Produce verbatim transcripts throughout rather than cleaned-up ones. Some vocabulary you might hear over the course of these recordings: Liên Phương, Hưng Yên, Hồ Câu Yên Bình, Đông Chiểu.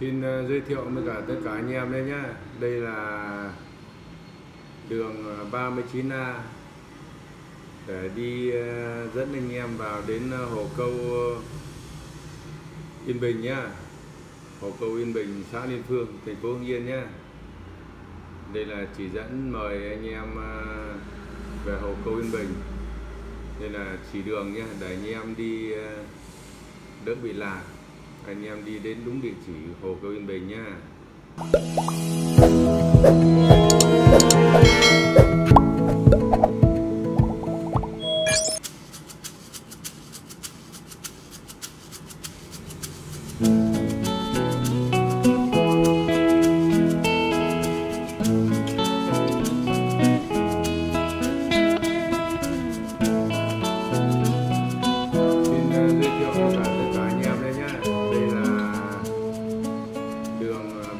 Xin giới thiệu với cả tất cả anh em đấy nhá. Đây là đường ba mươi chín A để đi dẫn anh em vào đến Hồ Câu Yên Bình nhá. Hồ Câu Yên Bình, xã Liên Phương, thành phố Hưng Yên nhá. Đây là chỉ dẫn mời anh em về Hồ Câu Yên Bình. Đây là chỉ đường nhá, để anh em đi đỡ bị lạc. Anh em đi đến đúng địa chỉ Hồ Câu Yên Bình nhá.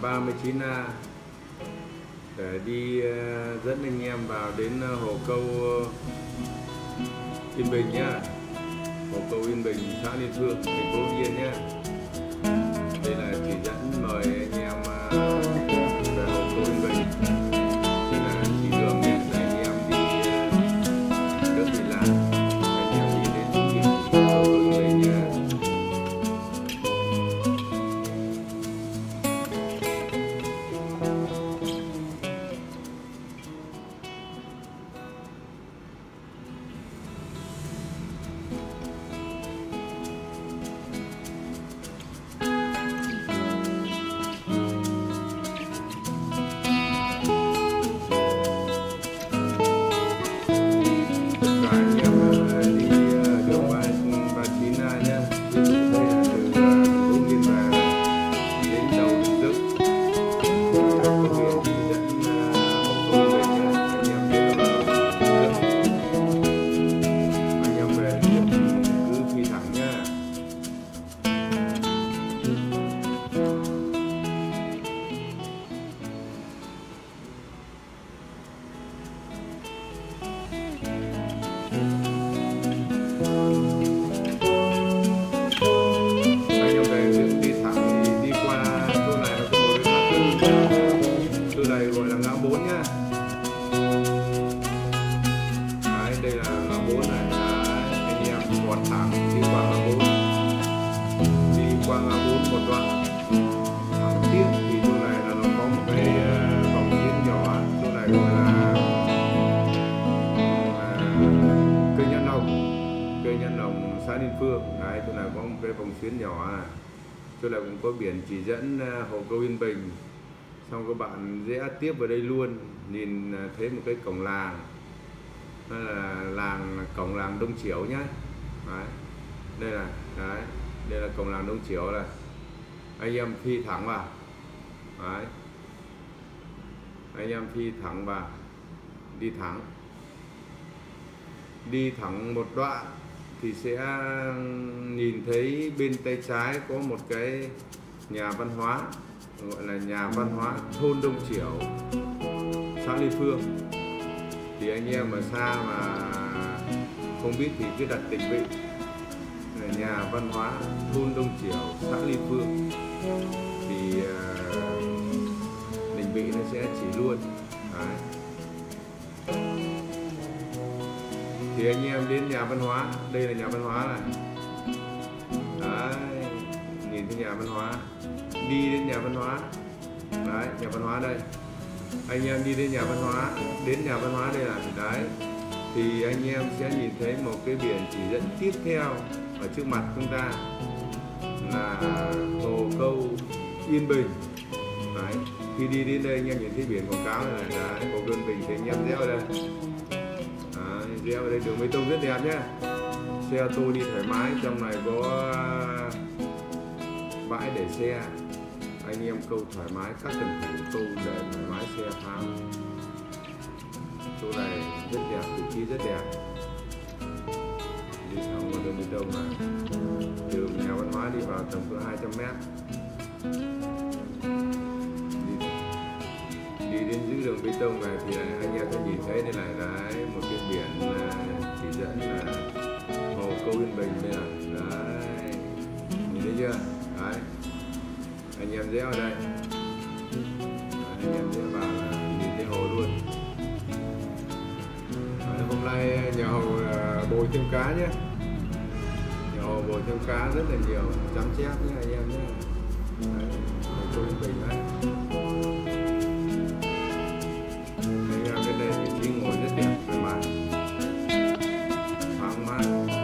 ba mươi chín A để đi dẫn anh em vào đến Hồ Câu Yên Bình nhá. Hồ Câu Yên Bình, xã Liên Phương, thành phố Hưng Yên nhá. Đây là chỉ dẫn mời anh em về Hồ Câu Yên Bình. Đây là chỉ đường nhé, để anh em đi đỡ bị lạc. Anh em đi đến Hồ Câu Yên Bình nhá. Liên Phương, đấy, chỗ này có một cái vòng xuyến nhỏ, chỗ này cũng có biển chỉ dẫn Hồ Câu Yên Bình, xong các bạn dễ tiếp vào đây luôn, nhìn thấy một cái cổng làng, đó là làng cổng làng Đông Chiểu nhá, đấy, đây là, đấy, đây là cổng làng Đông Chiểu này, anh em phi thẳng vào, đấy, anh em phi thẳng vào, đi thẳng, đi thẳng một đoạn thì sẽ nhìn thấy bên tay trái có một cái nhà văn hóa, gọi là nhà văn hóa thôn Đông Chiểu, xã Liên Phương. Thì anh em ở xa mà không biết thì cứ đặt định vị là nhà văn hóa thôn Đông Chiểu, xã Liên Phương thì định vị nó sẽ chỉ luôn. Đấy. Thì anh em đến nhà văn hóa, đây là nhà văn hóa này, đấy, nhìn thấy nhà văn hóa, đi đến nhà văn hóa, đấy, nhà văn hóa đây, anh em đi đến nhà văn hóa, đến nhà văn hóa đây là, đấy, thì anh em sẽ nhìn thấy một cái biển chỉ dẫn tiếp theo ở trước mặt chúng ta là Hồ Câu Yên Bình, đấy, khi đi đến đây anh em nhìn thấy biển quảng cáo này, đấy, Hồ Câu Yên Bình thì anh em rẽ vào đây. Rẽ vào đây đường bê tông rất đẹp nhá. Xe ô tô đi thoải mái, trong này có bãi để xe. Anh em câu thoải mái, các cần thủ câu để thoải mái xe pháo. Chỗ này rất đẹp, vị trí rất đẹp. Đi thẳng vào đường bê tông mà. Đường nhà văn hóa đi vào tầm cỡ hai trăm mét. Đi đến dưới đường bê tông này thì anh em sẽ nhìn thấy đây này, đấy, một cái biển chỉ dẫn là Hồ Câu Yên Bình đây này, đấy, nhìn thấy chưa, đấy, anh anh em rẽ vào đây. Đấy, anh em rẽ vào là nhìn thấy hồ luôn. Đấy, hôm nay nhà hồ bồi thêm cá nhé, nhà hồ bồi thêm cá rất là nhiều, chấm chép nhé anh em nhé. Đấy, Hồ Câu Yên Bình đấy. Thấy cái đây vị trí ngồi rất đẹp, thoải mái, thoáng mát.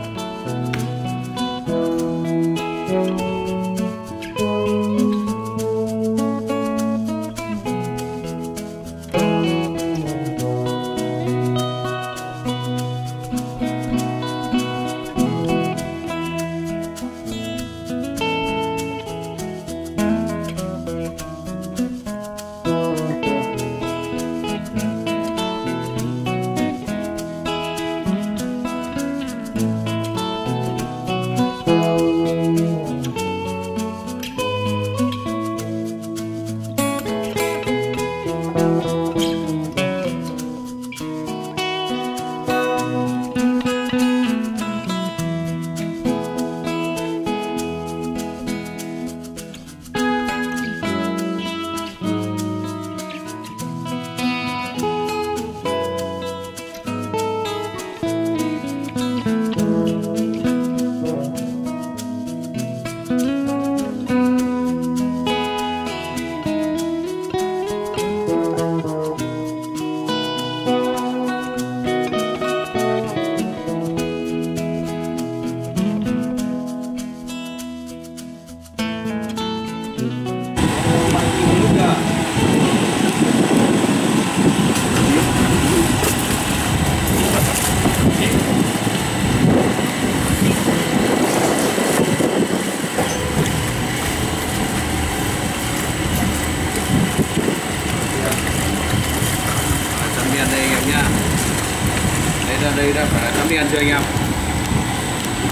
Đây đã phải tắm đen chưa anh em?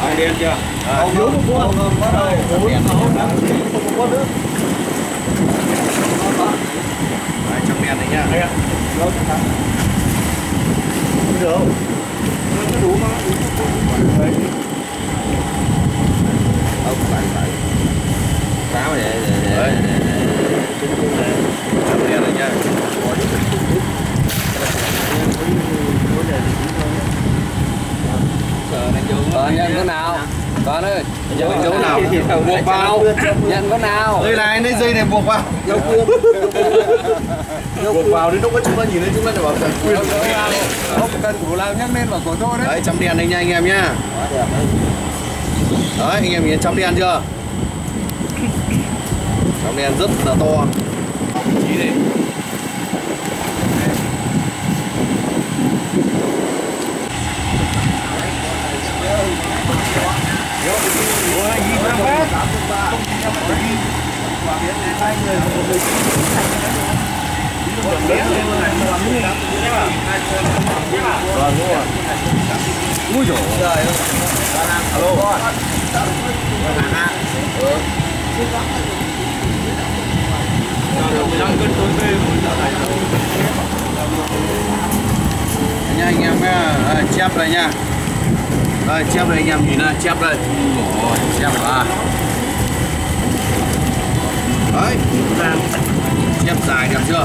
Tắm đen chưa? Không đúng không? Không không có đâu. Không có nước. Đấy, tắm đen này nhá. Đây ạ. Đâu tắm. Được không? Nó đủ mà. Đấy. Ông phải phải. Cá này để để tắm đen này nhá. Còn nhận con nào? Con ơi, nhận con nào? Buộc vào, nhận con nào? Đây này, lấy dây này buộc vào. Buộc vào đến lúc đó chúng ta nhìn thấy chúng ta để bảo rằng quyền không cần thủ lao nhắc lên vào cổ thôi đấy. Đấy, chấm đèn anh nha anh em nhá. Đấy, anh em nhìn chấm đèn chưa? Chấm đèn rất là to. Vị trí này. Ui dồi ôi. Alo. Nha anh em chép này nha. Đây, chép đây anh em nhìn này, chép đây. Ôi, chép à. Đấy, chép dài đẹp chưa?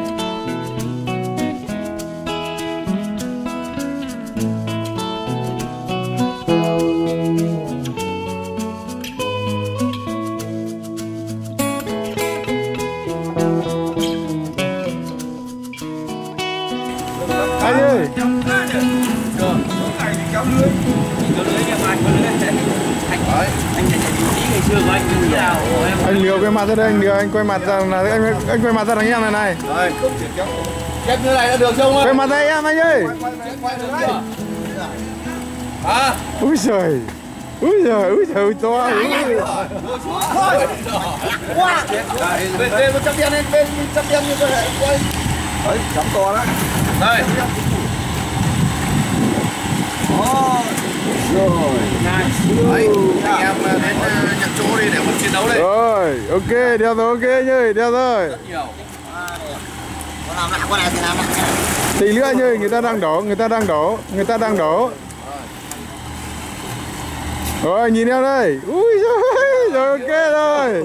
Anh liều quay mặt ra đây, anh liều anh quay mặt ra là anh anh quay mặt ra thằng em này này. Rồi. Chép như này đã được không? Quay mặt ra em anh ơi. À. Úi giời. Úi giời, úi giời to. Thôi. Quá. Bên bên chấm đen lên, bên chấm đen như vậy. Đấy, chấm to lắm. Đây. Rồi, đấy, anh em đến nhận chỗ đi để một chiến đấu đây. Rồi, ok, đeo rồi, ok nhá, đeo rồi. Rất nhiều. Tí nữa như người ta đang đổ, người ta đang đổ, người ta đang đổ. Rồi nhìn em đây. Ui giời, rồi ok rồi.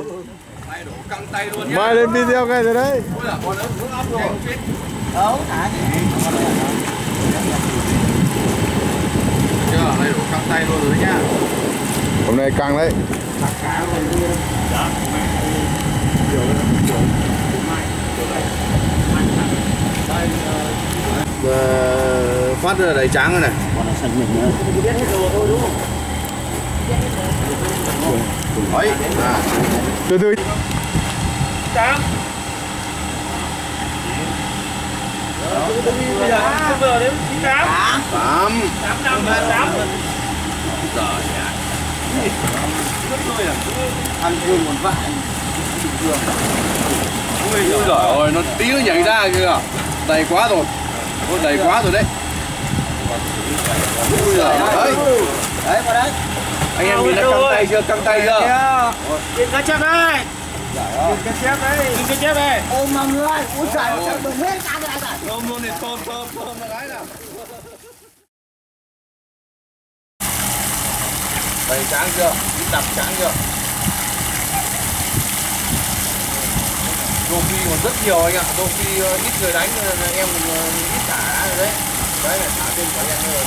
Mai lên video ngay rồi đấy. Hôm nay căng đấy. Phát ra đầy trắng này. Đấy. Từ từ. Trắng. Ăn thương một vại. Ôi giời ơi, nó tí nó nhảy ra kìa. Đầy quá rồi. Ôi đầy quá rồi đấy. Ôi giời ơi. Đấy qua đấy. Anh em nhìn đã căng tay chưa? Căng tay chưa? Nhìn cá chép đây. Nhìn cá chép đây. Nhìn cá chép đây. Ôm mọi người. Ôi trời ơi, sao đừng hết cả cái này. Ôm luôn thì tôm tôm tôm là cái nào. Đầy tráng chưa? Đi đập tráng chưa? Rô phi còn rất nhiều anh ạ. Rô phi ít người đánh, em ít thả rồi đấy. Đấy là thả thêm của anh em rồi này.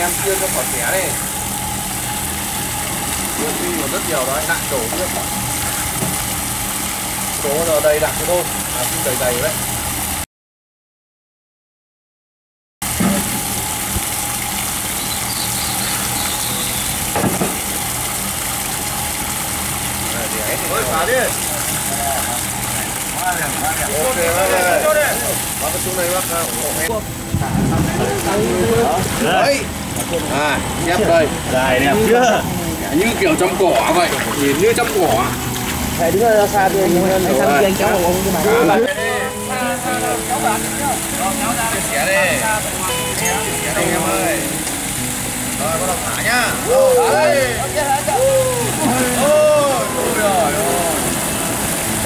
Em chưa cho khỏi xé đây. Rô phi còn rất nhiều đấy, nặng đổ nước. Số giờ đầy đặc thôi, là cũng đầy đầy đấy. Đấy. À, nhép đây. Dài đẹp chưa? Như kiểu trong cỏ vậy, nhìn như trong cỏ. Thầy đứng ra xa đi, anh cháu của ông cái mà. Cháu bạn. Cháu ra để xẻ đi. Xẻ đi em ơi. Rồi bắt đầu thả nhá. Đấy.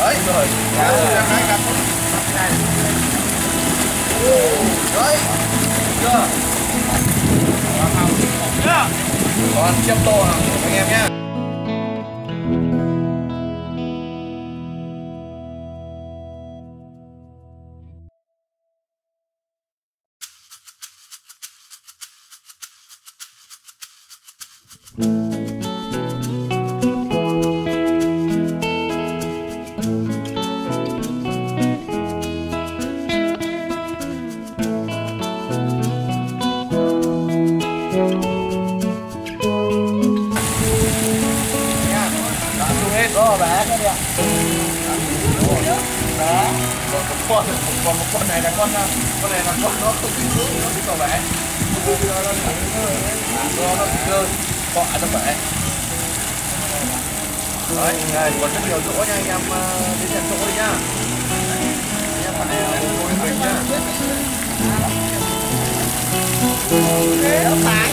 Đấy rồi. Đấy. Chưa? Còn chép tô nào của anh em nhé. Còn một con này là con con này là con nó không bị rớt, nó bị cỏ bể, do nó bị rơi cọ nó bể. Đấy, này còn rất nhiều chỗ nha anh em, đến nhận chỗ đi nhá. Anh em phải ngồi bình nhá. Thế nó phải.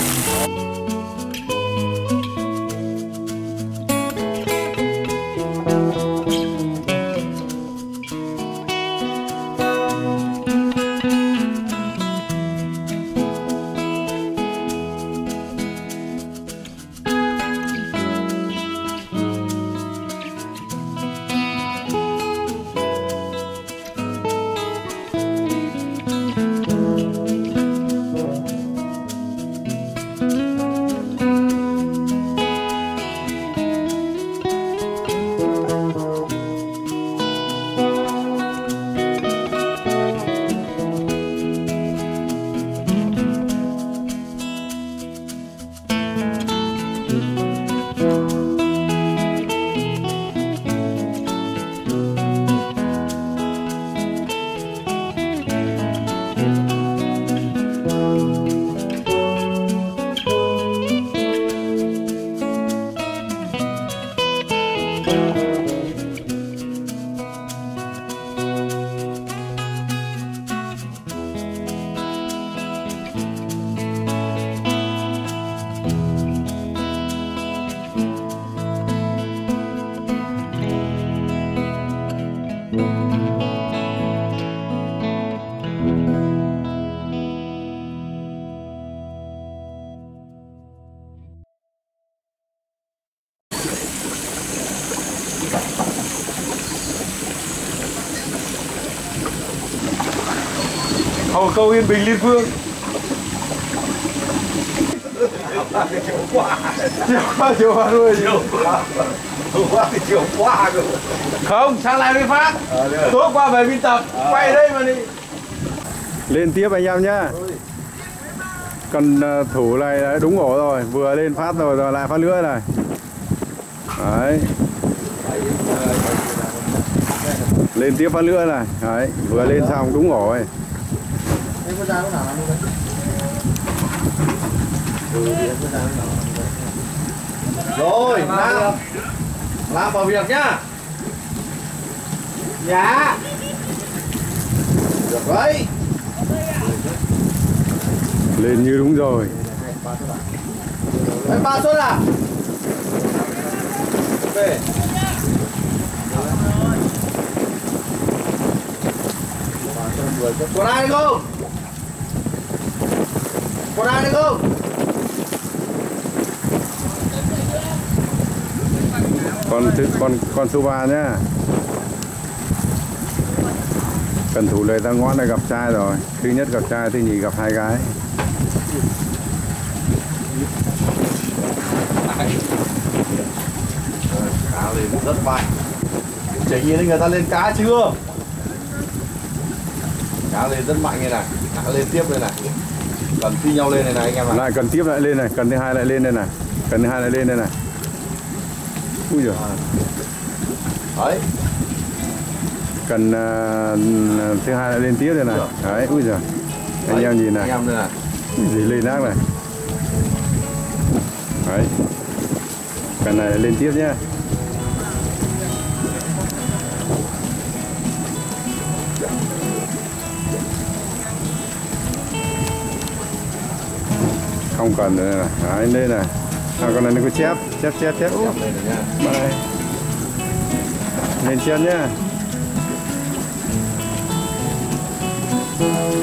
Hồ Câu Yên Bình Liên Phương. Chiều qua, chiều qua, chiều qua rồi. Chiều qua, chiều qua thì chiều qua rồi. Không, sáng nay mới phát. À, tối qua về biên tập, à. Quay đây mà đi. Lên tiếp anh em nhá. Cần thủ này đấy, đúng ổ rồi, vừa lên phát rồi, rồi lại phát nữa này. Đấy. Lên tiếp phát nữa này, đấy, vừa lên xong đúng ổ rồi. Rồi, làm, làm vào việc nhá. Dạ. Được đấy. Lên như đúng rồi. Mấy ba suất à? Về. Có ai được không? Có ai được không? Con con con số ba nhá. Cần thủ lời ra ngõ này gặp trai rồi. Thứ nhất gặp trai, thứ nhì gặp hai gái. Cá lên rất mạnh. Chỉ nhìn thấy người ta lên cá chưa? Cá lên rất mạnh này này. Cá lên tiếp đây này. Cần thi nhau lên này này anh em ạ. Lại cần tiếp lại lên này, cần thứ hai lại lên đây này. Cần thứ hai lại lên đây này. Ui giời. Đấy. Cần uh, thứ hai lại lên tiếp đây này. Đấy, ui giời. Đấy. Anh em nhìn này. Anh em đây này. Gì lên ác này. Đấy. Cần này lên tiếp nhé. Không cần nữa này. Đấy, lên này. À, con này nó có chép, chép, chép, chép. Úp. Mà này. Lên chép nhá.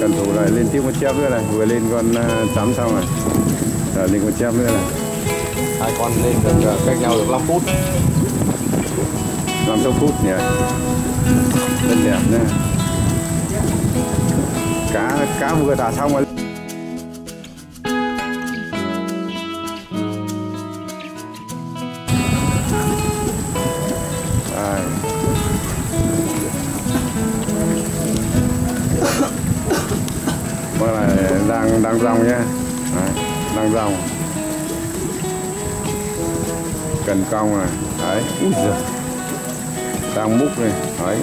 Cần thủ lại lên tiếp con chép nữa này. Vừa lên con chấm xong này. Rồi lên con chép nữa này. Hai con lên được cách nhau được năm phút. năm phút nhỉ. Rất đẹp nhá. Cá, cá vừa thả xong rồi. Con này đang đang rong nhá, đang rong, cần cong này, đấy, đang múc này, đấy,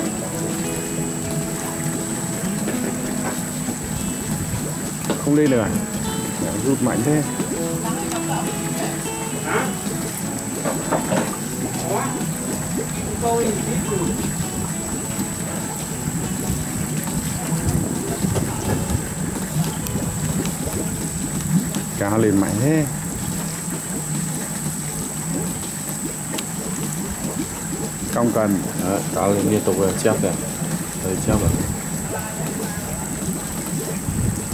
không lên được, à? Rút mạnh thế. Cá lên mạnh thế. Cong cần. Đó, cá lên liên tục rồi, chép rồi. Đấy, chép rồi.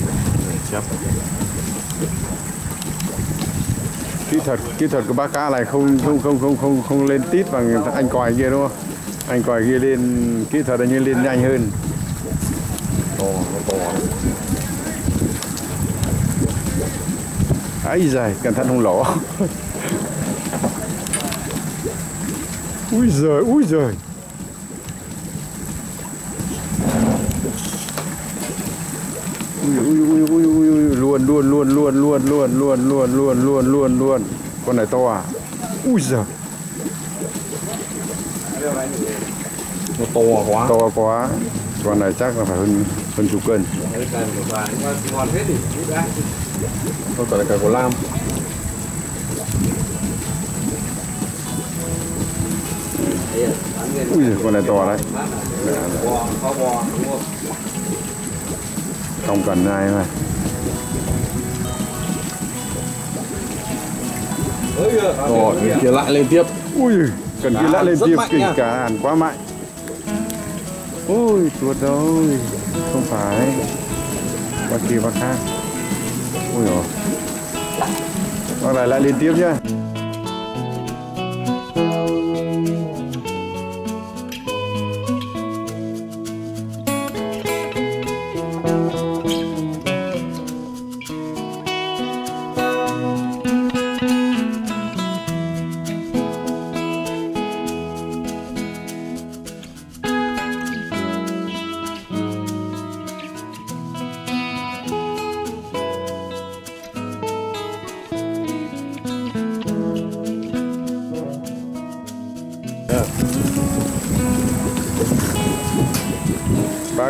Đấy, chép rồi. Kỹ thuật, kỹ thuật của bác cá này không không không không không không lên tít bằng anh còi kia đúng không? Anh còi kia lên kỹ thuật anh như lên nhanh hơn. To, to. Ấy giời, cẩn thận không lỗ. Úi giời, úi giời. Ui ui ui ui ui luôn luôn luôn luôn luôn luôn luôn luôn luôn luôn luôn luôn. Con này to à? Ui giời. Nó to quá. To quá. Con này chắc là phải hơn hơn chục cân. Con còn là cả của Lam. Ui giời, con này to đấy. Không cần ai mà. Rồi, bên kia lại lên tiếp. Ui, cần kia lại lên tiếp, kỉnh cả hàn quá mạnh. Ui, chuột rồi. Không phải. Bác kia bác khác. Ui dồi. Bác này lại lên tiếp nhá. Thank you.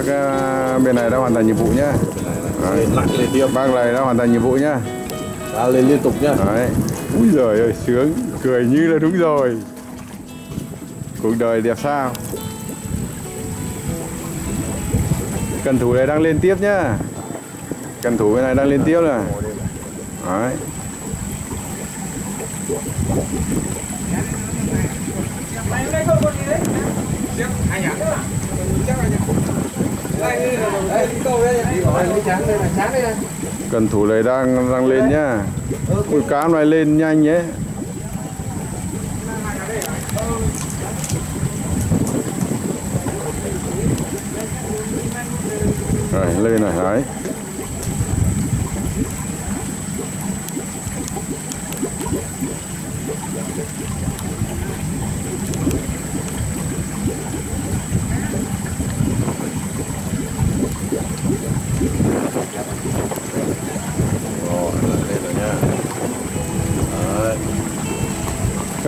uh, bên này đã hoàn thành nhiệm vụ nhá. Bác này đã hoàn thành nhiệm vụ nhá. À, lên liên tục nhá. Đấy. Úi giời ơi, sướng, cười như là đúng rồi. Cuộc đời đẹp sao. Cần thủ này đang lên tiếp nhá. Cần thủ bên này đang lên tiếp rồi. Đấy. Cần thủ này đang đang lên nhá. Con cá này lên nhanh nhé. Rồi lên này đấy.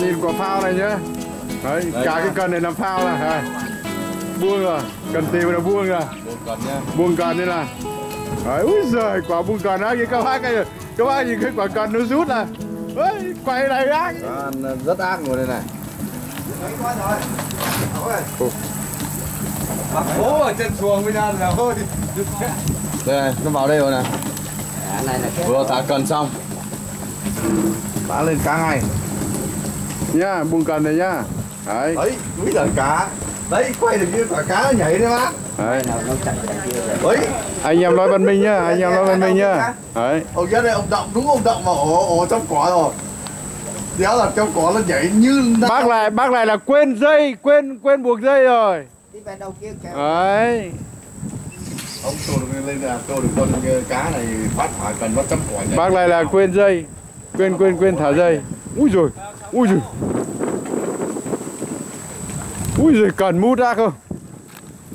Nhìn quả phao này nhá. Đấy, đấy cả nhá. Cái cần này làm phao là đấy. Buông rồi, cần tìm là buông rồi. Buông cần nhá. Buông cần đây là. Đấy, úi giời, quả buông cần á các bác ơi. Các bác nhìn cái quả cần nó rút là. Ấy, quay này ác. Rất ác luôn đây này. Đấy quá rồi. Rồi. Bác bố ở trên xuồng bên ăn là thôi. Đây này, nó vào đây rồi nè. Vừa thả cần xong. Bá lên cá ngay. Nhá, buông cần này nhá. Đấy. Đấy, úi giời cá. Đấy, quay được như quả cá nó nhảy đấy bác. Đấy. Đấy. Anh em nói văn minh nhá, anh em nói văn minh nhá. Đấy. Ông kia đây ông động đúng ông động mà ồ ồ trong cỏ rồi. Đéo là trong cỏ nó nhảy như. Bác này, bác này là quên dây, quên quên buộc dây rồi. Đi về đầu kia kéo. Đấy. Ông tôi được lên là tôi được con cá này bắt phải cần bắt trong cỏ nhảy. Bác này là quên dây. Quên quên quên thả dây. Úi giời. Ui giời. Ui giời, cần mút ra không.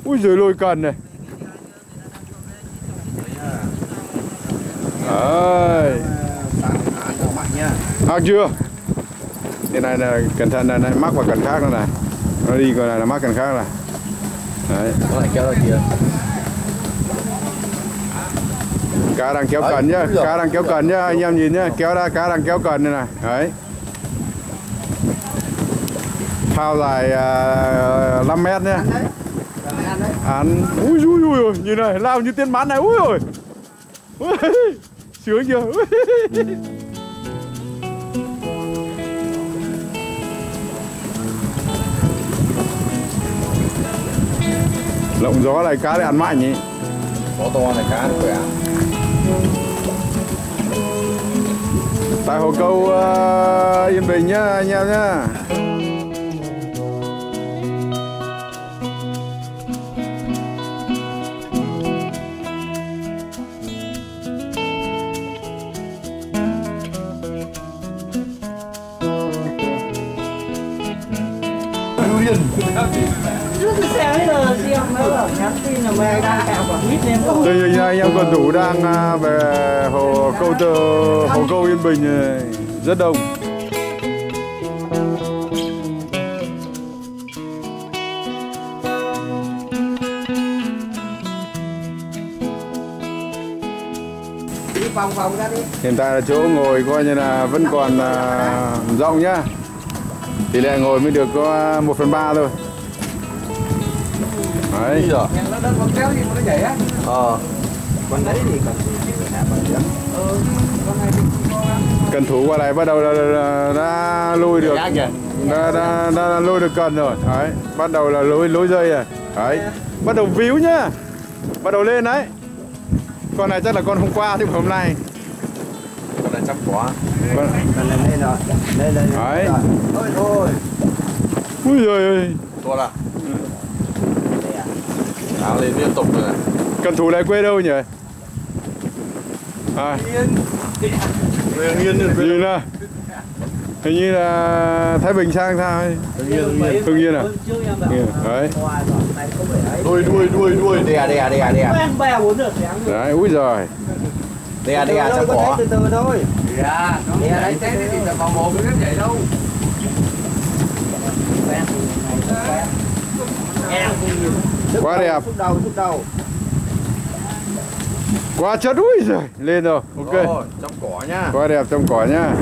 Ui giời, lôi cần này. Đấy. Mắc chưa. Cái này là cẩn thận này, này. Mắc vào cần khác nữa này. Nó đi còn này là mắc cần khác này. Đấy. Nó lại kéo ra kìa. Cá đang kéo cần nhá. Cá đang kéo cần nhá. Anh em nhìn nhá. Kéo ra cá đang kéo cần này này. Đấy. Phao dài uh, năm mét nhé. Ăn. Ui ui ui ui, nhìn này, lao như tiên bắn này. Ui ui. Sướng chưa? Lộng gió này cá lại ăn mạnh nhỉ. Gió to này cá khỏe. Tại hồ câu uh, Yên Bình nhá anh em nhá. Tình hình anh em quân thủ đang về hồ câu tơ hồ câu Yên Bình rất đông. Hiện tại là chỗ ngồi coi như là vẫn còn rộng nhá. Tỷ lệ ngồi mới được có một phần ba thôi. Đấy. Rồi. Ờ. Con đấy thì còn. Cần thủ qua này bắt đầu là, là, là, đã lôi được, đã, đã, đã, đã lôi được cần rồi. Đấy, bắt đầu là lối lối dây rồi. Đấy, bắt đầu víu nhá, bắt đầu lên đấy. Con này chắc là con hôm qua thì hôm nay. Con này chắc quá. Con này lên rồi, lên lên. Đấy. Thôi thôi. Ui giời ơi. To là. Đá lên liên tục rồi này. Cần thủ này quê đâu nhỉ? À. Hưng Yên à? Hình như là Thái Bình sang sao ấy. Hưng Yên à? Đấy. Đuôi đuôi đuôi đuôi đè đè đè đè. Đấy, úi giời. Đè đè cho bỏ. Từ từ thôi. Đè đấy thế thì là vào một cái vậy đâu. Quá đẹp. Xúc đầu, xúc đầu. Quá chất, úi giời, lên rồi, ok. Rồi, trong cỏ nhá. Quá đẹp, trong cỏ nhá.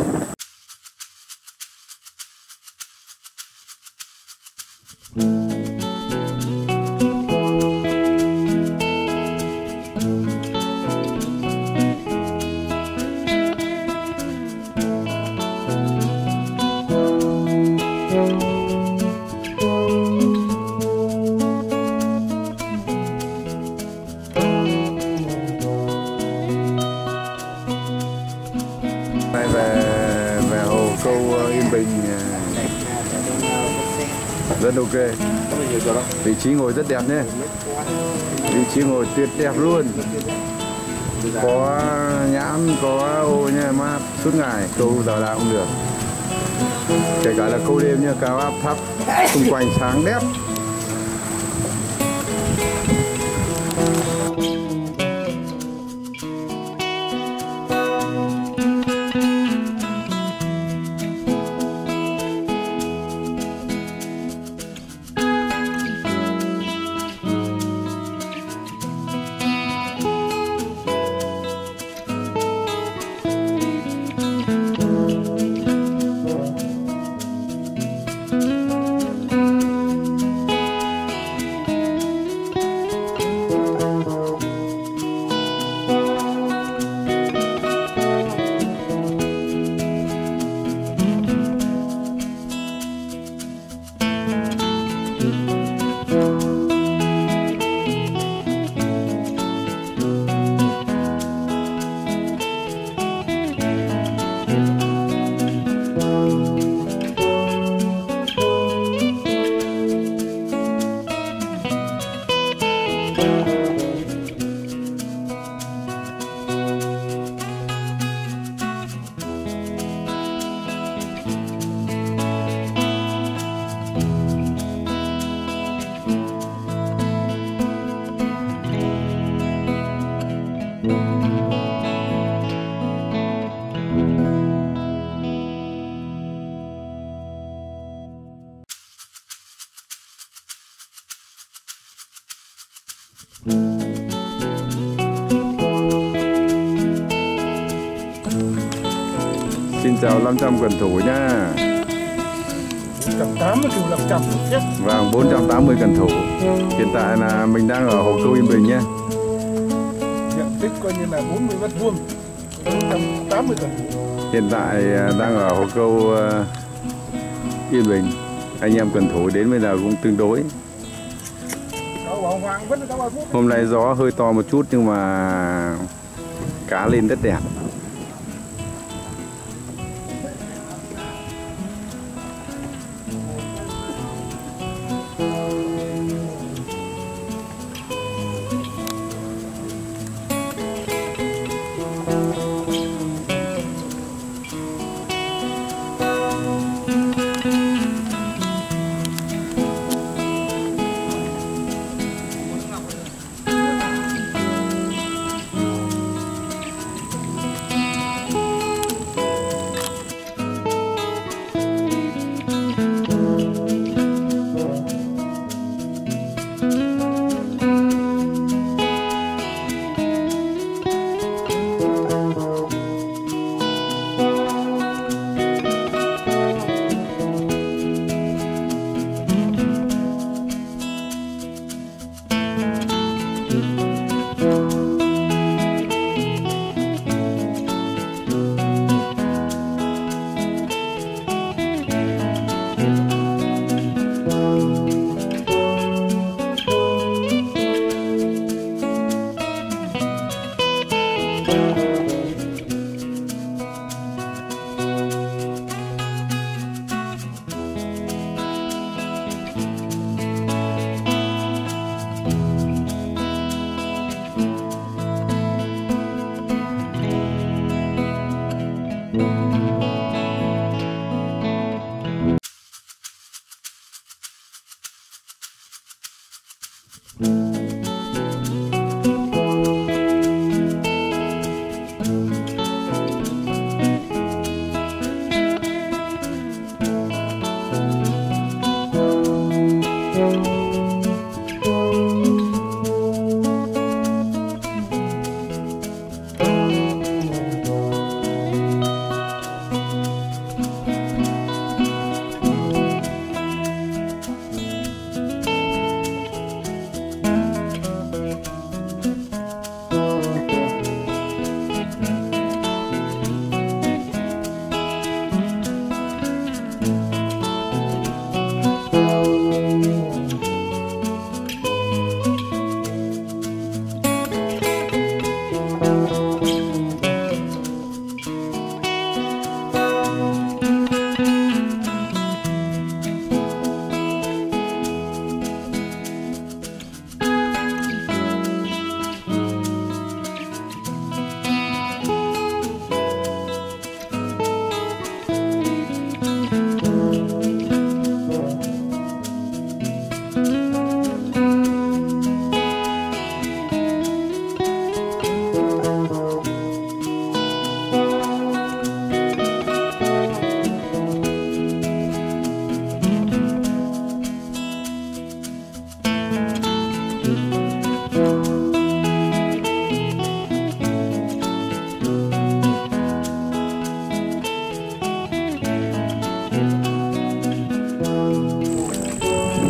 Rất ok, vị trí ngồi rất đẹp nhé, vị trí ngồi tuyệt đẹp luôn, có nhãn có ô nha, mát suốt ngày, câu giờ nào cũng được, kể cả là câu đêm nha, cao áp thấp, xung quanh sáng đẹp. Xin chào năm trăm quần thủ nha. một trăm tám mươi triệu một trăm. Vâng, bốn trăm tám mươi cần thủ. Hiện tại là mình đang ở Hồ Câu Yên Bình nhé. Diện tích coi như là bốn mươi mét vuông, bốn trăm tám mươi cần thủ. Hiện tại đang ở Hồ Câu Yên Bình. Anh em cần thủ đến bây giờ cũng tương đối. Hôm nay gió hơi to một chút nhưng mà cá lên rất đẹp.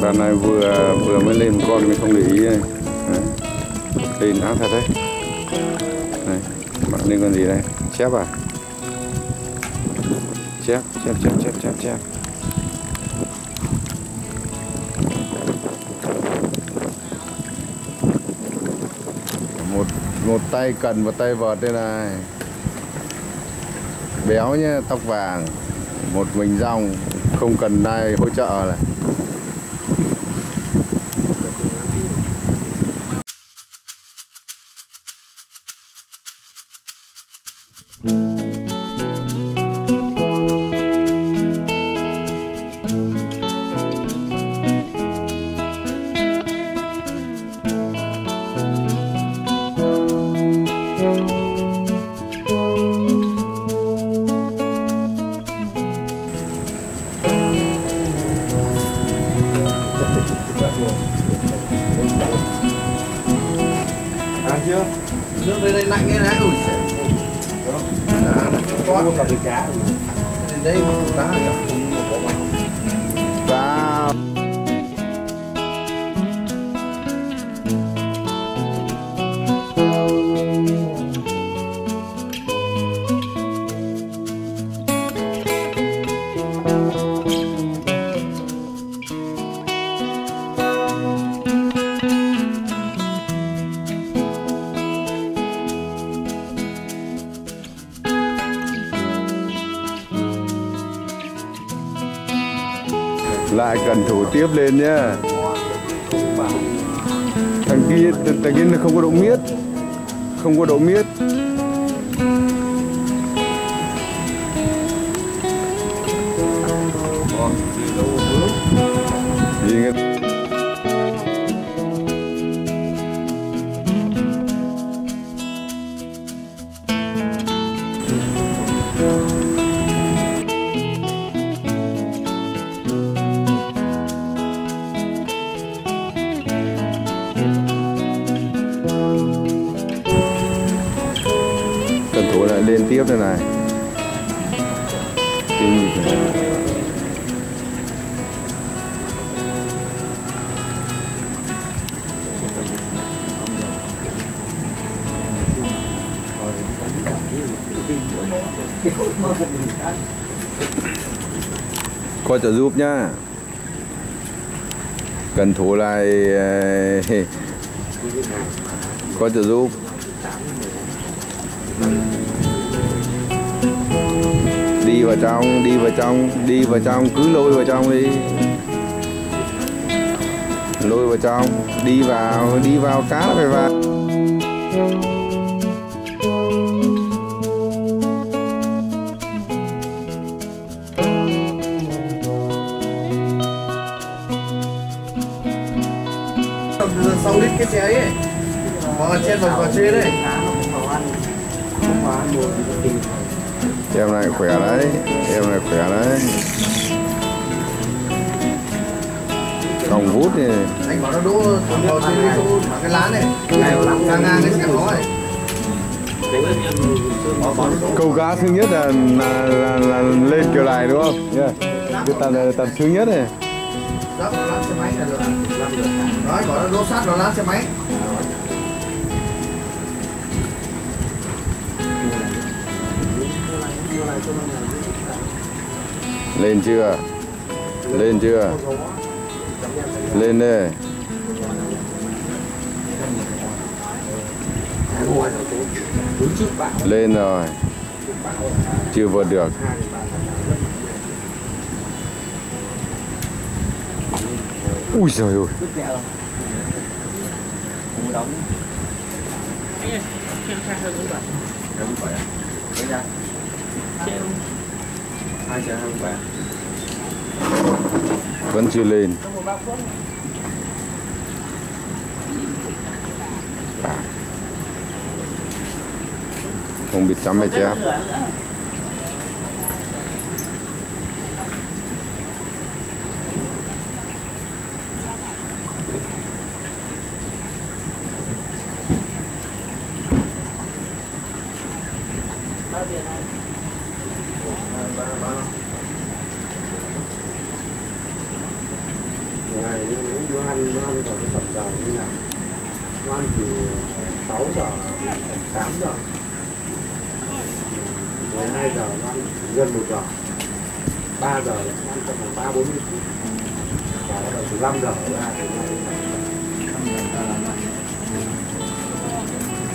Bà này vừa vừa mới lên một con mình không để ý đây. Lên áo thật đấy. Này, bạn lên con gì đây? Chép à? Chép, chép, chép, chép, chép, chép. Một một tay cần và tay vợt đây này. Béo nhá, tóc vàng, một mình rong, không cần ai hỗ trợ này. Lại cần thủ tiếp lên nhá. Thằng kia, thằng kia nó không có đậu miết. Không có đậu miết. Lên tiếp đây này. Coi trợ giúp nhá. Cần thủ lại. Coi trợ giúp. Đi vào trong, đi vào trong, đi vào trong, cứ lôi vào trong đi. Lôi vào trong, đi vào, đi vào cá phải vào. Sau lít cái xe ấy, vào trên vào trên đấy. Em này khỏe đấy, em này khỏe đấy. hồng vút thì anh bảo nó đỗ vào trên cái lá này, này làm ngang ngang cái xem nó này. Câu cá sướng nhất là là, là là lên kiểu này đúng không? Yeah. Cái tầm tầm sướng nhất này. Đó, lát xe máy là được. Nói bảo nó đỗ sát vào lát xe máy. Lên chưa? Lên chưa? Lên đây. Lên rồi. Chưa vượt được. Ui giời ơi. Vẫn chưa lên. Không bị chấm hay chép.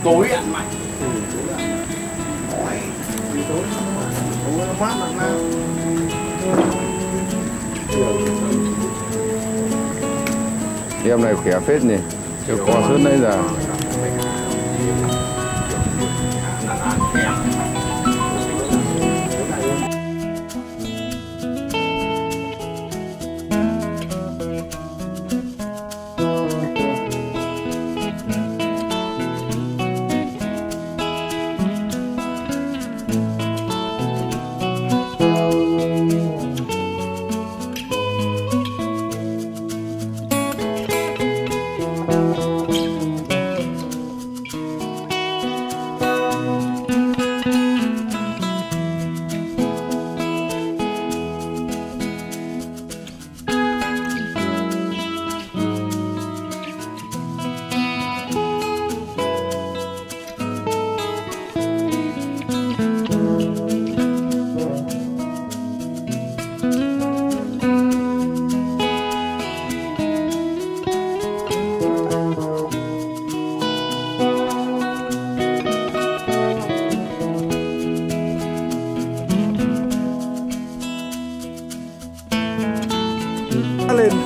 Tối ăn mạnh. Ừ, tối ăn mạnh. Tối. Tối nó mát bằng nào. Em này khỏe phết nhỉ. Chưa có suốt nãy giờ.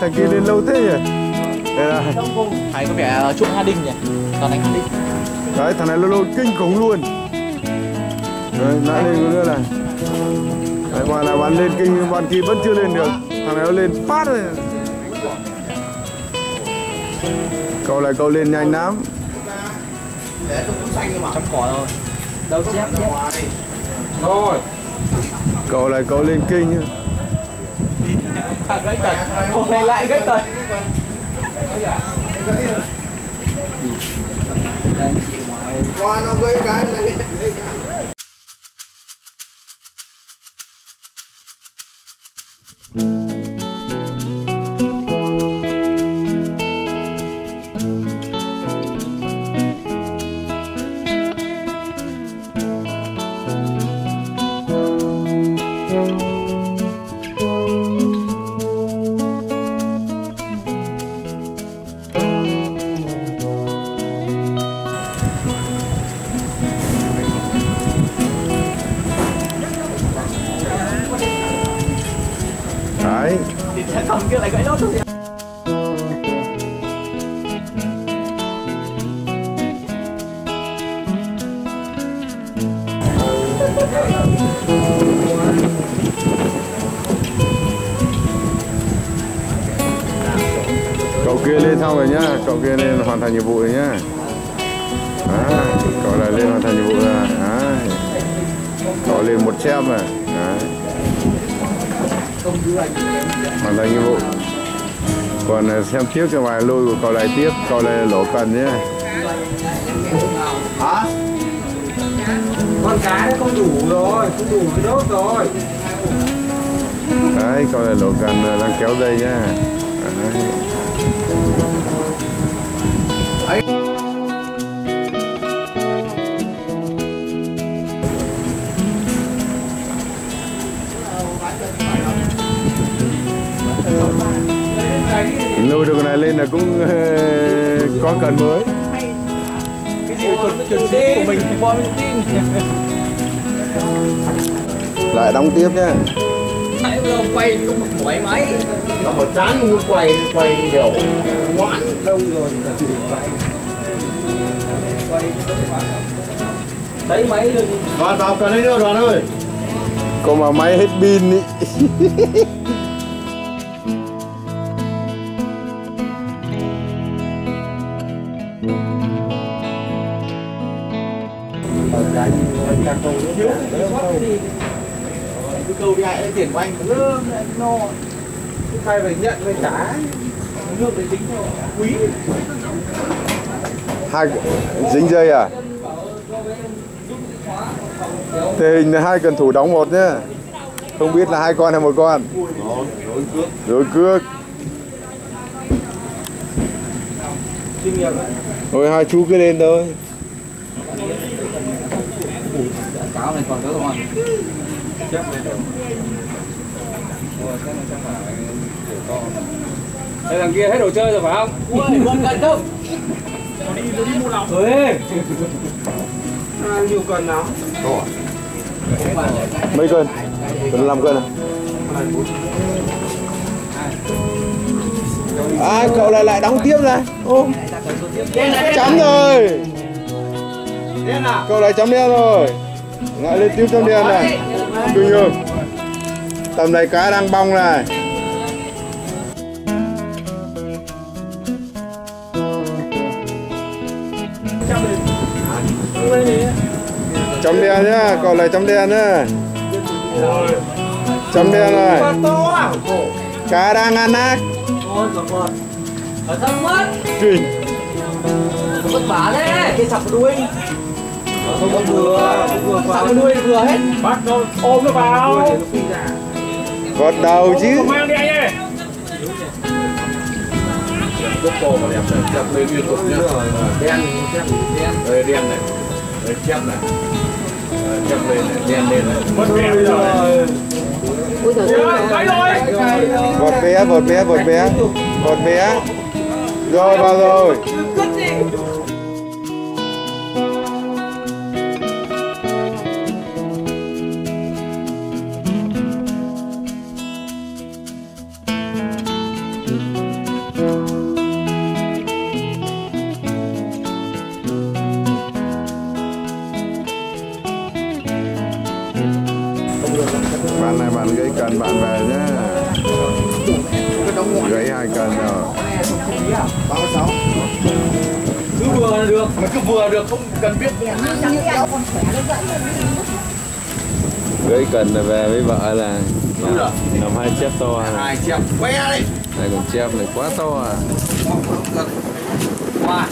Thằng kia lên lâu thế nhỉ? Đây là... Thấy có vẻ chuộng Hà Đình nhỉ? Còn anh Hà Đình. Đấy, thằng này lâu lâu kinh khủng luôn. Đấy, nãy lên có nữa này. Đấy, bọn này bạn lên kinh nhưng bọn kia vẫn chưa lên được. Thằng này nó lên phát rồi. Cậu này cậu lên nhanh lắm. Để tôi cũng xanh mà. Trong cỏ rồi. Đâu chép chép. Thôi. Cậu này cậu lên kinh nhá. À, gãy tật, hôm nay lại gãy tật. Qua nó gãy cái này. Cậu kia lên xong rồi nhá, cậu kia lên hoàn thành nhiệm vụ rồi nhá. À, cậu lại lên hoàn thành nhiệm vụ rồi. À, cậu lên một xem rồi. À, hoàn thành nhiệm vụ. Còn xem tiếp cho bài lôi của cậu lại tiếp, cậu lại lỗ cần nhé. Hả? Con cá nó không đủ rồi, không đủ cái đốt rồi. Đấy, cậu lại lỗ cần đang kéo dây nhá. Đấy. Lôi được cái này lên là cũng có cần mới. Cái gì chuẩn bị của mình thì bom tin. Lại đóng tiếp nhá. Nãy vừa quay không một quay máy. Nó một chán muốn quay quay đều ngoãn đông rồi là chỉ quay. Quay đấy máy lên. Đoàn vào cần đấy nữa Đoàn ơi. Cô mà máy hết pin ý. Cái câu đi hại tiền của anh nó no. Cái phải phải nhận phải trả. Nước đấy dính cho quý. Hai dính dây à? Thế hình là hai cần thủ đóng một nhá. Không biết là hai con hay một con. Rồi cước. Rồi cước. Thôi hai chú cứ lên thôi. Cáo này còn nữa không ạ? Chắc đây được. Đây thằng kia hết đồ chơi rồi phải không? Ui, con cần không? Nó đi, nó đi mua lòng. Ê! À, nhiều cần lắm. Mấy cân? Cần năm cân à? À, cậu lại lại đóng tiếp này. Ô, chấm rồi. Cậu lại chấm đen rồi. Lại lên tiếp chấm đen này. Kinh ngư. Tầm này cá đang bong này. Chấm đen nhá, cậu lại chấm đen nhá. Chấm đen này. Cá đang ăn nát. Kinh. Vất vả đấy, cái sập đuôi. Không có vừa, vừa qua. Sắp đuôi vừa hết. Bắt thôi, ôm nó vào. Gọt đầu chứ. Không mang đi anh ơi. Cốc cổ mà đẹp này, đẹp mấy nguyên tục nhá. Đen, đen. Đen này, chép này. Chép lên này, đen lên này. Mất bé rồi. Ui trời ơi, cái rồi. Vọt bé, vọt bé, vọt bé. Vọt bé. Rồi, vào rồi. Bạn này bạn gãy cần bạn về nhá. Gãy hai cần rồi. ba mươi sáu. Cứ vừa là được, mà cứ vừa được không cần biết. Gãy cần là về với vợ là làm hai chép to. Hai chép quay ra đi. Này còn chép này quá to à. Qua.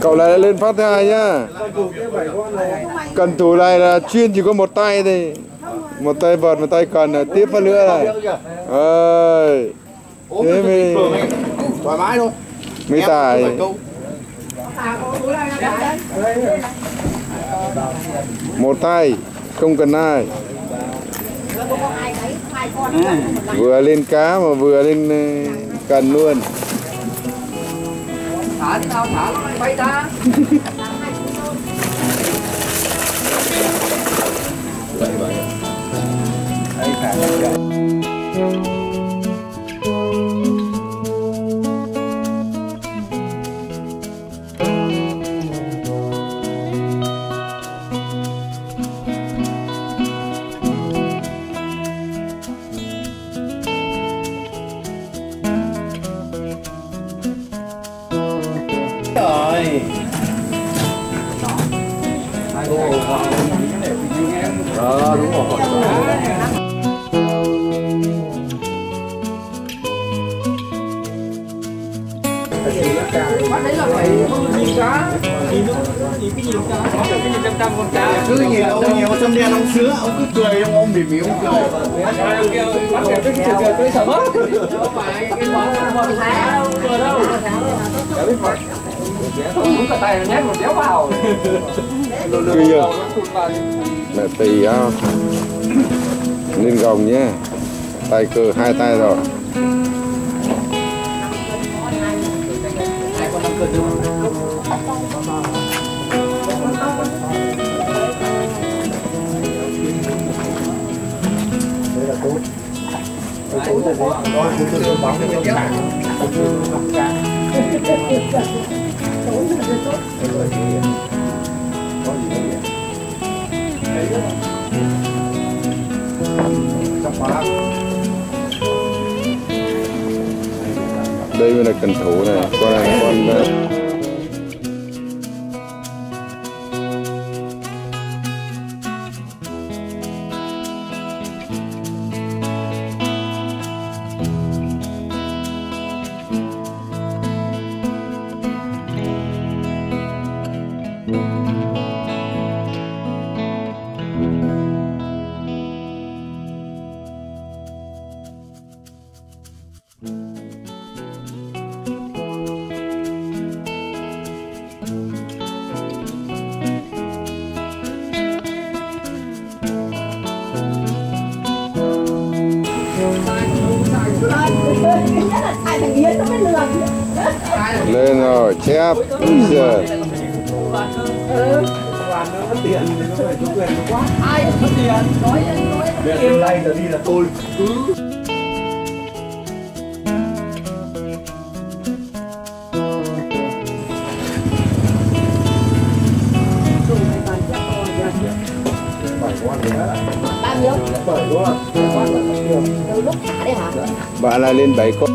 Cậu lại lên phát hai nhá. Cần thủ này là chuyên chỉ có một tay thì một tay vợt một tay cần là tiếp phát nữa này. Ơi thế mình thoải mái thôi. Mấy tài. Một tay không cần ai. Vừa lên cá mà vừa lên cần luôn. Thả đi tao, thả nó bay ra. Hãy subscribe cho kênh Liên Phương để không bỏ lỡ những video hấp dẫn. Đó, đúng rồi. Đấy là phải nhiều cá, nhiều nước, nhiều cái nhiều cá, có cái nhiều trăm trăm con cá. Cứ nhiều ông nhiều con sâm đen ông sứa, ông cứ cười ông ông mỉm mỉm ông cười. Ông kêu bắt kẹo cái chuyện cười tôi sợ mất. Không phải cái món món cá đâu, cười đâu. Đã biết rồi. Đúng cả tay nhét một đéo vào. Bây giờ là tì á, nên gồng nhé. Tay cờ hai tay rồi. Đây mới là cần thủ này, con này con lên rồi chép giờ đi là tôi bạn là lên bảy con.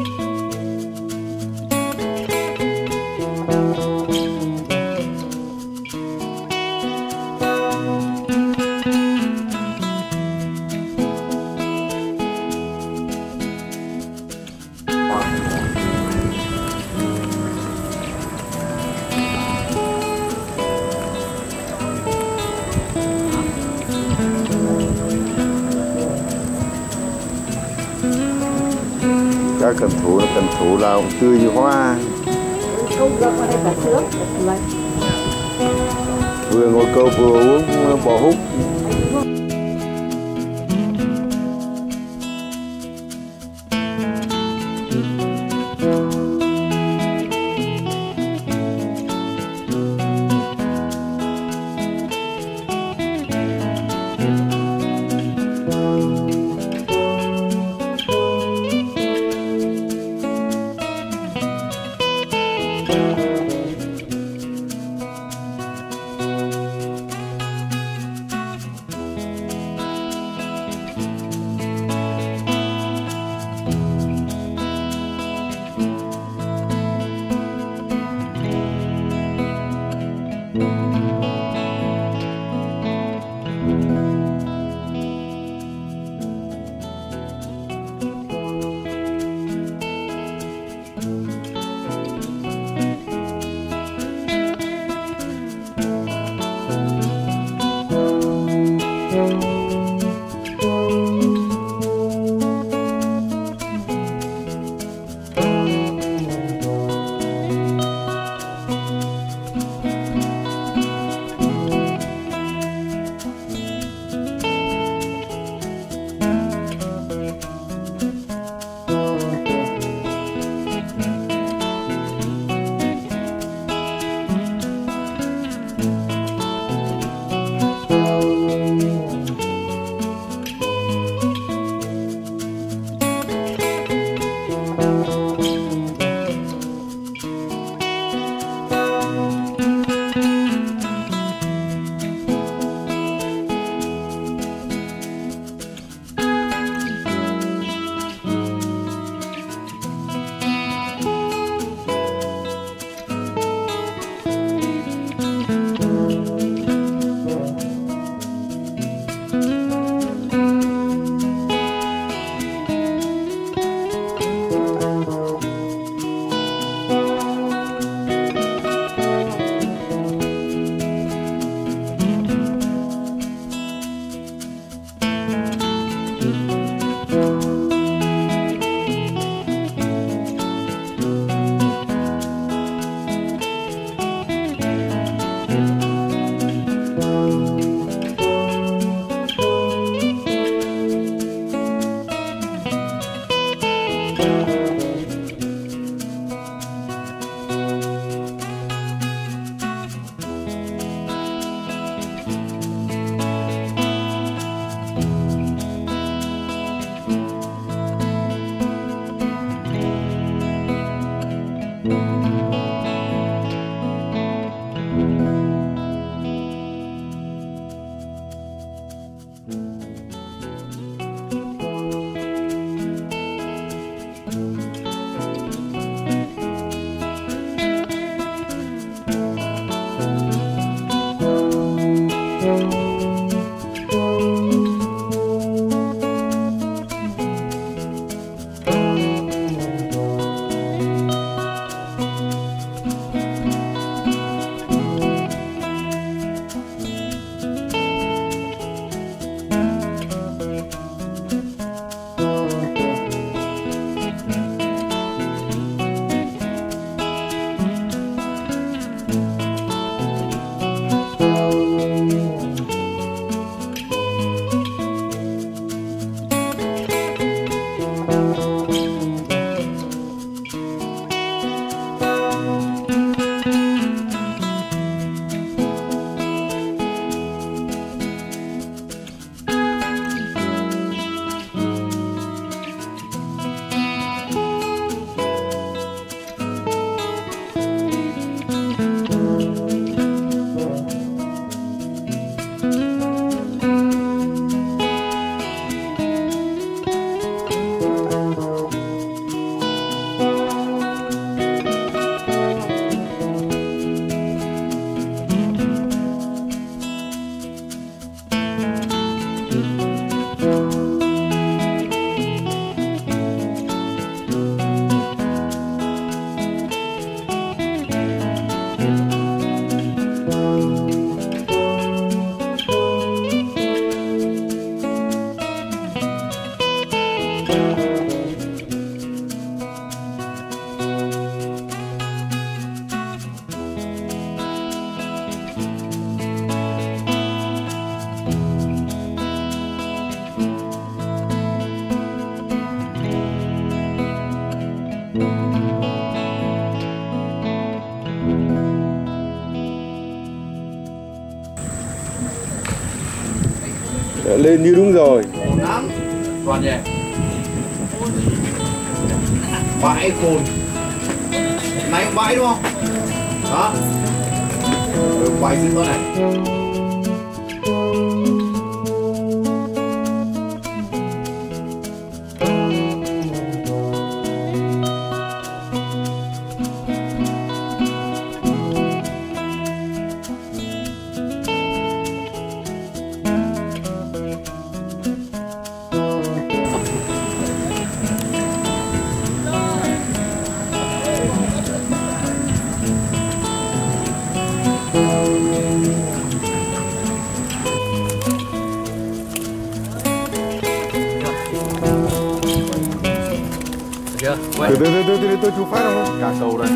Các cần thủ là cần thủ là cũng tươi như hoa. Vừa ngồi câu vừa uống bò húc. Lên như đúng rồi. Toàn nhẹ. Bãi cồn. Này bãi đúng không? Đó. Bãi dưới con này. Từ từ từ từ tôi chụp phát không? Cá sấu đây.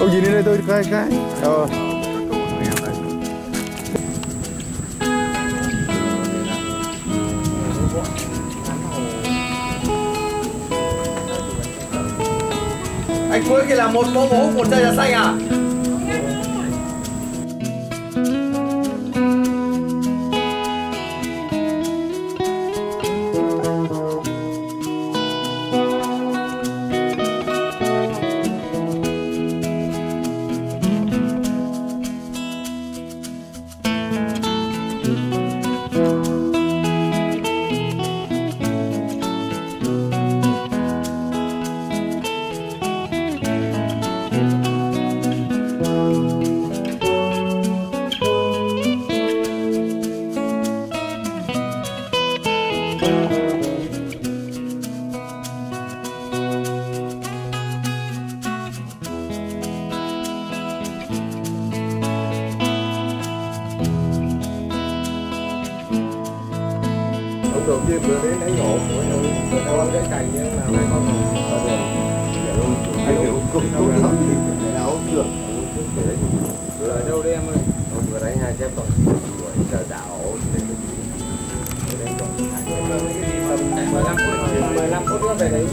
Ông nhìn lên đây tôi cái cái. Ờ. Anh cuối kia là một bó bố, một đây là xanh à? Thank you. được chứ bữa đấy lấy ngộ của nó ăn cái cành nhưng mà lại còn được. Rồi đâu đấy em ơi. Vừa đấy hai chép còn rồi chờ dạo đến cái mười lăm phút nữa về đấy.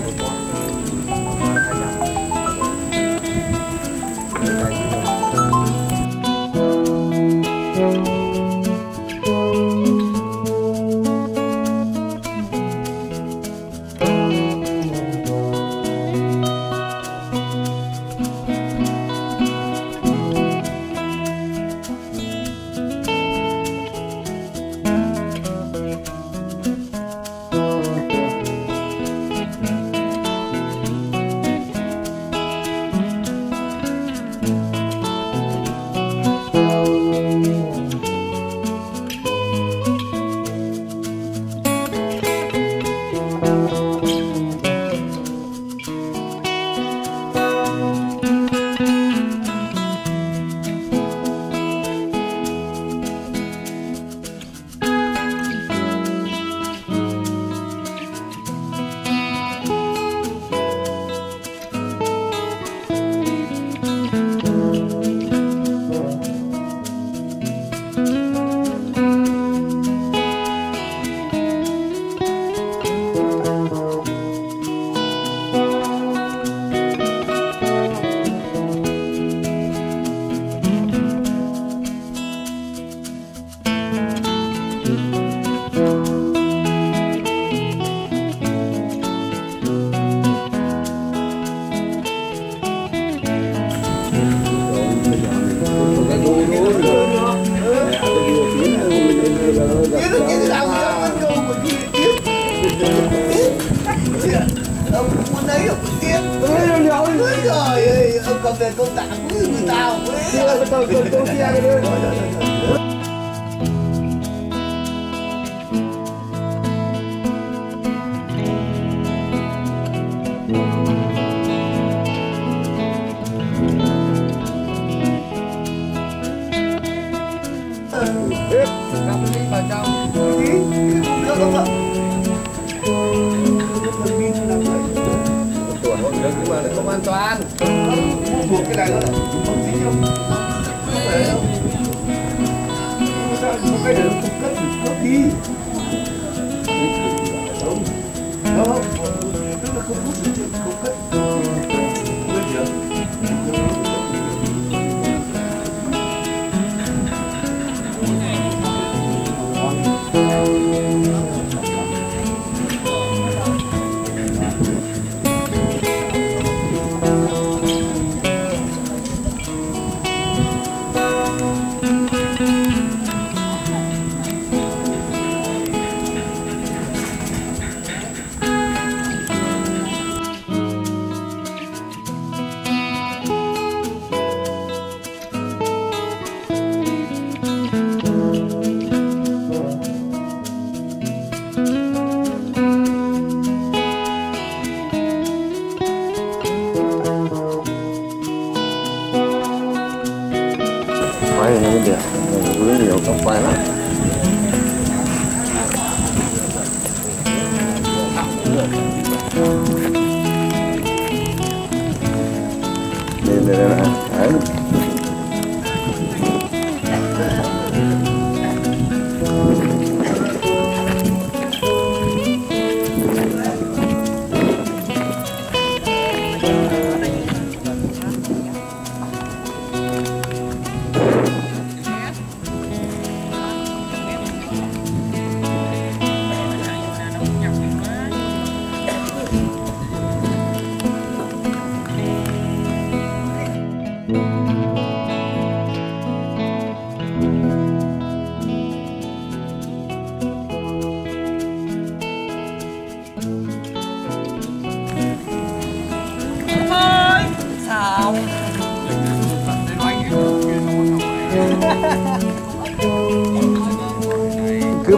Cứ